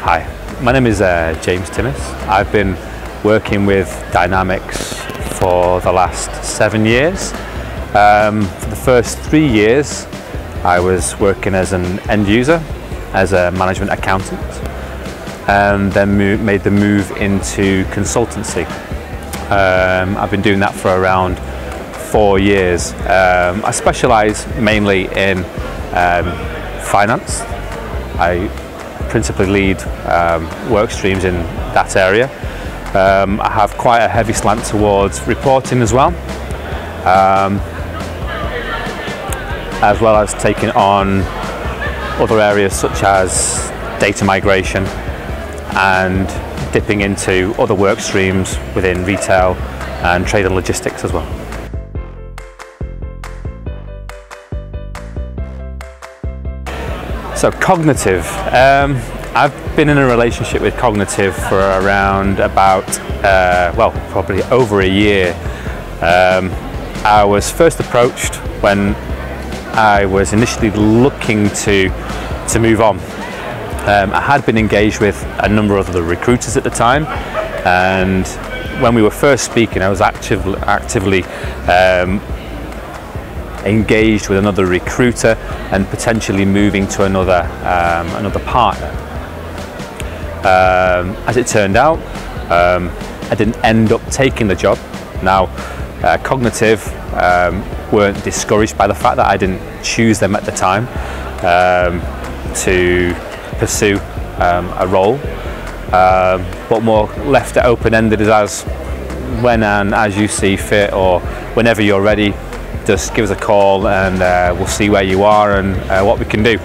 Hi, my name is James Timmis. I've been working with dynamics for the last 7 years. For the first 3 years, I was working as an end user, as a management accountant, and then made the move into consultancy. I've been doing that for around 4 years. I specialise mainly in finance. I principally lead work streams in that area. I have quite a heavy slant towards reporting as well, as well as taking on other areas such as data migration and dipping into other work streams within retail and trade and logistics as well. So cognitive, I've been in a relationship with cognitive for around about, well, probably over a year. I was first approached when I was initially looking to move on. I had been engaged with a number of the recruiters at the time, and when we were first speaking, I was actively engaged with another recruiter and potentially moving to another partner. As it turned out, I didn't end up taking the job. Now, cognitive weren't discouraged by the fact that I didn't choose them at the time to pursue a role, but more left it open-ended as when and as you see fit, or whenever you're ready, just give us a call and we'll see where you are and what we can do.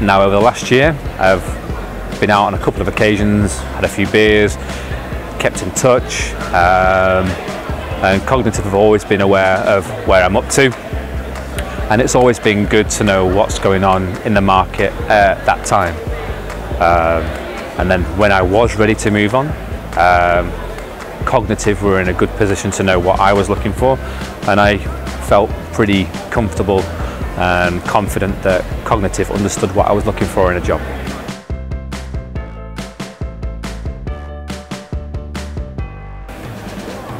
Now, over the last year, I've been out on a couple of occasions, had a few beers, kept in touch, and cognitive have always been aware of where I'm up to, and it's always been good to know what's going on in the market at that time. And then when I was ready to move on, cognitive were in a good position to know what I was looking for, and I felt pretty comfortable and confident that cognitive understood what I was looking for in a job.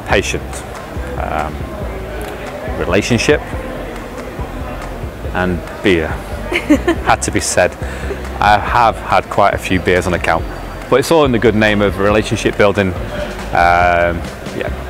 Patient, relationship, and beer had to be said. I have had quite a few beers on account, but it's all in the good name of relationship building. Yeah.